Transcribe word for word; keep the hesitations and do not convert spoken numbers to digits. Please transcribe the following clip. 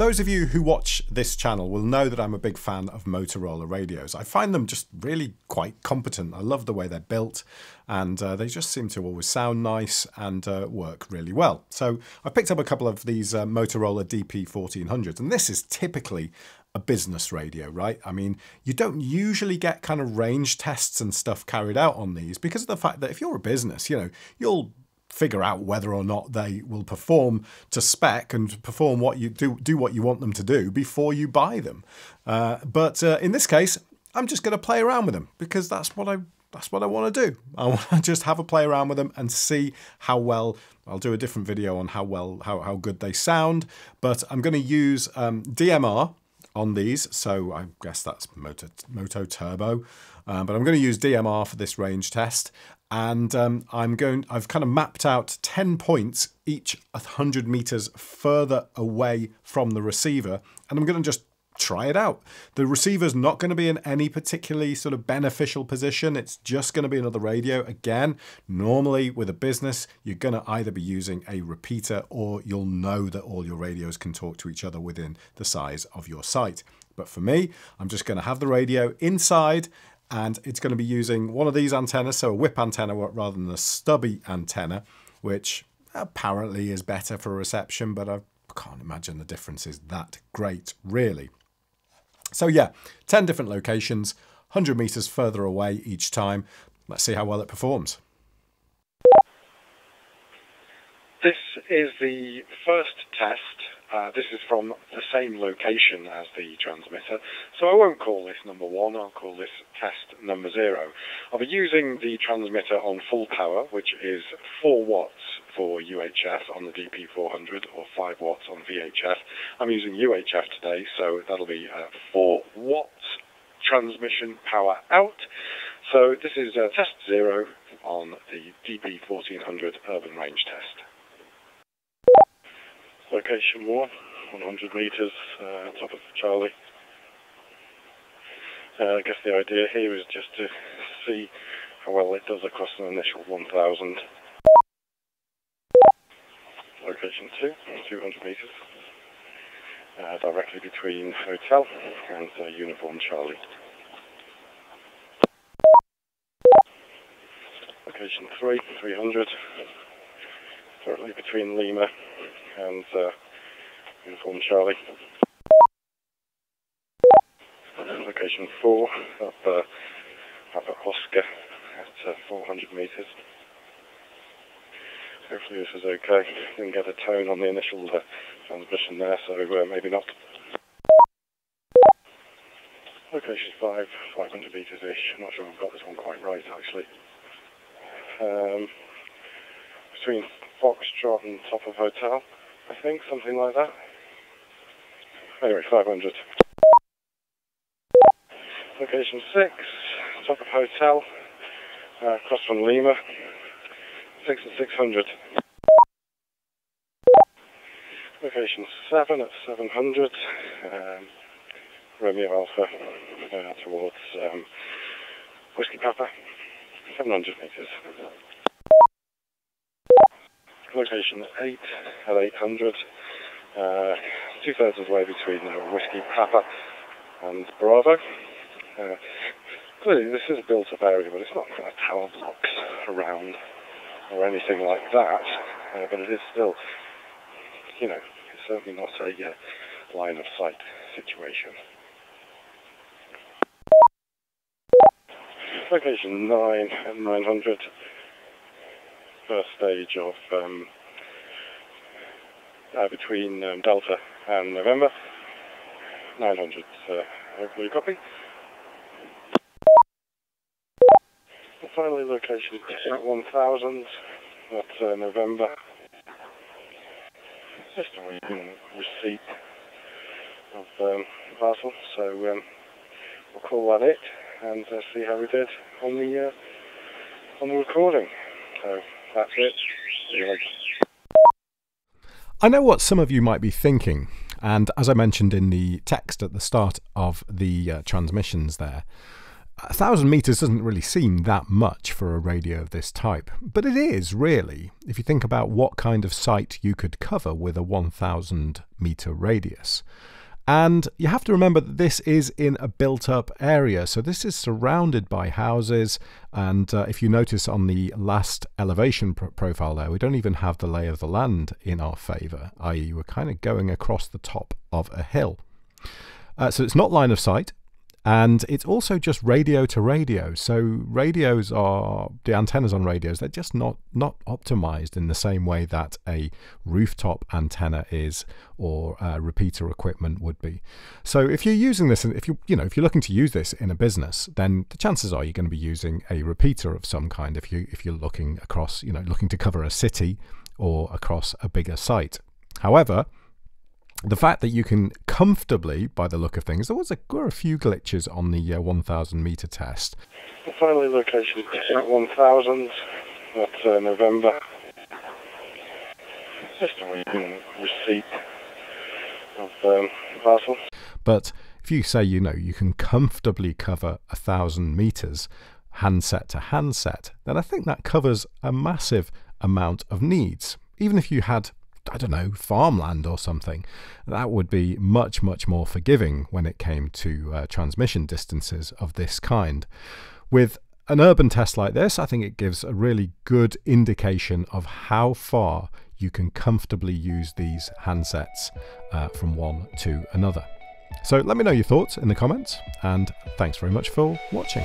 Those of you who watch this channel will know that I'm a big fan of Motorola radios. I find them just really quite competent. I love the way they're built, and uh, they just seem to always sound nice and uh, work really well. So I picked up a couple of these uh, Motorola D P fourteen hundreds, and this is typically a business radio, right? I mean, you don't usually get kind of range tests and stuff carried out on these because of the fact that if you're a business, you know, you'll figure out whether or not they will perform to spec and perform what you do, do what you want them to do before you buy them. Uh, but uh, in this case, I'm just going to play around with them because that's what I that's what I want to do. I want to just have a play around with them and see how well. I'll do a different video on how well how how good they sound. But I'm going to use um, D M R on these, so I guess that's Moto, Moto Turbo. Um, but I'm going to use D M R for this range test. And um, I'm going, I've kind of mapped out ten points, each one hundred meters further away from the receiver. And I'm going to just try it out. The receiver's not going to be in any particularly sort of beneficial position. It's just going to be another radio. Again, normally with a business, you're going to either be using a repeater or you'll know that all your radios can talk to each other within the size of your site. But for me, I'm just going to have the radio inside, and it's going to be using one of these antennas, so a whip antenna rather than a stubby antenna, which apparently is better for reception, but I can't imagine the difference is that great, really. So yeah, ten different locations, one hundred meters further away each time. Let's see how well it performs. This is the first test. Uh, this is from the same location as the transmitter, so I won't call this number one, I'll call this test number zero. I'll be using the transmitter on full power, which is four watts for U H F on the D P four hundred or five watts on V H F. I'm using U H F today, so that'll be uh, four watts transmission power out. So this is uh, test zero on the D P fourteen hundred urban range test. Location one, one hundred metres, uh, top of Charlie. Uh, I guess the idea here is just to see how well it does across an initial one thousand. Location two, two hundred metres, uh, directly between hotel and uh, uniform Charlie. Location three, three hundred, directly between Lima and uh, Uniform Charlie. Location four, up, uh, up at Oscar at uh, four hundred metres. Hopefully this is okay. Didn't get a tone on the initial uh, transmission there, so uh, maybe not. Location five, five hundred metres-ish. I'm not sure I've got this one quite right, actually. Um, between Foxtrot and top of hotel, I think, something like that. Anyway, five hundred. Location six, top of hotel, uh, across from Lima, six and six hundred. Location seven at seven hundred, um, Romeo Alpha, uh, towards um, Whiskey Papa, seven hundred metres. Location eight at eight hundred, uh, two thirds of the way between uh, Whiskey Papa and Bravo. Uh, clearly this is a built up area, but it's not kind of tower blocks around or anything like that, uh, but it is still, you know, it's certainly not a uh, line of sight situation. Location nine at nine hundred. First stage of um, uh, between um, Delta and November, nine hundred, uh, hopefully copy. And finally location at one thousand, at uh, November, just a receipt of um, parcel, so um, we'll call that it and uh, see how we did on the, uh, on the recording. So, that's it. I know what some of you might be thinking, and as I mentioned in the text at the start of the uh, transmissions there, A thousand meters doesn't really seem that much for a radio of this type, but it is really, if you think about what kind of site you could cover with a one thousand meter radius. And you have to remember that this is in a built-up area, so this is surrounded by houses, and uh, if you notice on the last elevation pro profile there, we don't even have the lay of the land in our favour, that is we're kind of going across the top of a hill. Uh, so it's not line of sight, and it's also just radio to radio, so radios are, the antennas on radios, they're just not, not optimized in the same way that a rooftop antenna is or uh, repeater equipment would be. So if you're using this, and if you, you know, if you're looking to use this in a business, then the chances are you're going to be using a repeater of some kind if, you, if you're looking across, you know, looking to cover a city or across a bigger site. However, the fact that you can comfortably, by the look of things, there was a, were a few glitches on the uh, one thousand meter test. The final location is at one thousand, that's uh, November. Just a waiting receipt of um, parcel. But if you say, you know, you can comfortably cover a thousand meters handset to handset, then I think that covers a massive amount of needs. Even if you had, I don't know, farmland or something, that would be much, much more forgiving when it came to uh, transmission distances of this kind. With an urban test like this, I think it gives a really good indication of how far you can comfortably use these handsets uh, from one to another. So let me know your thoughts in the comments, and thanks very much for watching.